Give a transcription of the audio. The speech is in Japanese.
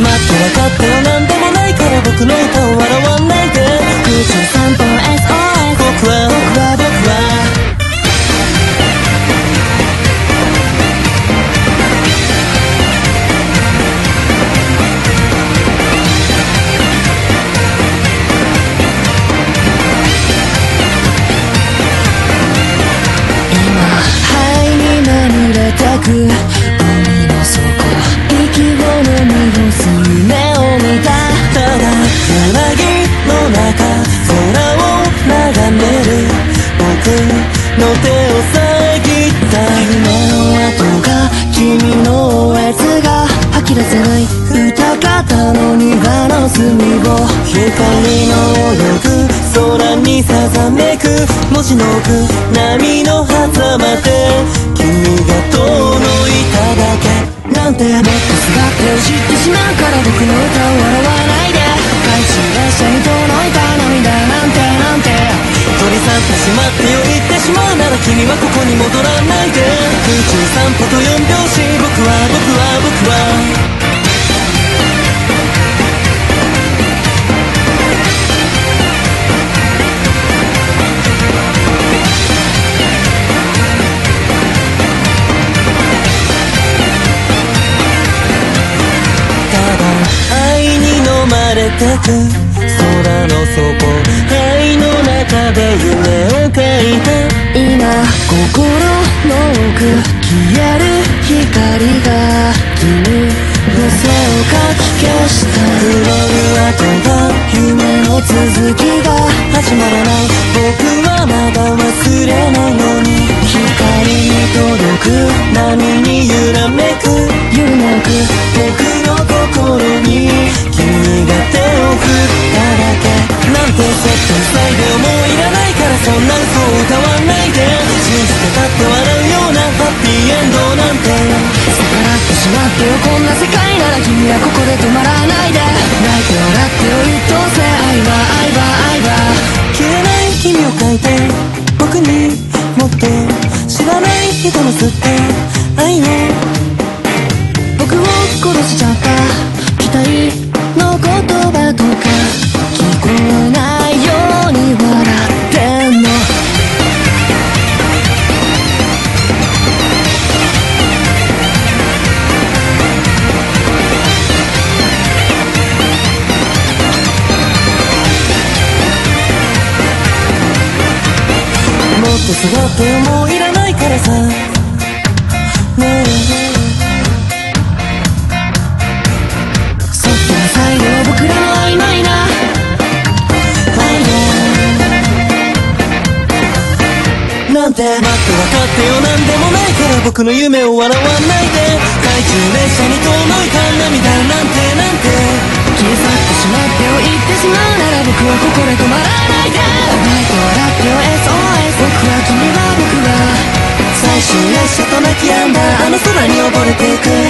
分かっても何でもないから僕の歌を笑わないで。23本 SOS 僕は「海の底息を飲み干す夢を見た」「ただ柳の中空を眺める僕の手を遮った」「夢の跡が君のおえつが吐き出せない」「歌方の庭の隅を光の泳ぐ空にさざめく」「文字の奥波の狭間で」なんてもっとすがって知ってしまうから僕の歌を笑わないで。返し列車に届いた涙なんて取り去ってしまってよ言ってしまうなら君はここに戻らないで。23歩と4拍子僕は空の底灰の中で夢を描いた今心の奥消える光が君の背をかき消した黒い跡が夢の続きが始まらない僕はまだ忘れないのに光に届く波に揺らめく揺らぐ僕の心に「そっと塞いで思いいらないからそんな嘘を歌わないで」「信じてたって教えてしまうから僕の歌を笑わないで」「笑うようなハッピーエンドなんて」「逆らってしまってよこんな世界なら君はここで止まらないで」「泣いて笑ってよ一等星愛は」「消えない君を描いて僕に持って」「知らない人の吸って愛を僕を殺しちゃった期待の言葉とか」聞こえないように笑ってんの「もっとすがってもういらないからさねえ」「そっと浅いよ僕らの曖昧な」なんてもっと分かってよなんでもないから僕の夢を笑わないで。懐中列車に届いた涙なんて消え去ってしまってよ言ってしまうなら僕はここで止まらないで。泣いて笑ってよ SOS 僕は君は僕は最終列車と泣き止んだあの空に溺れていく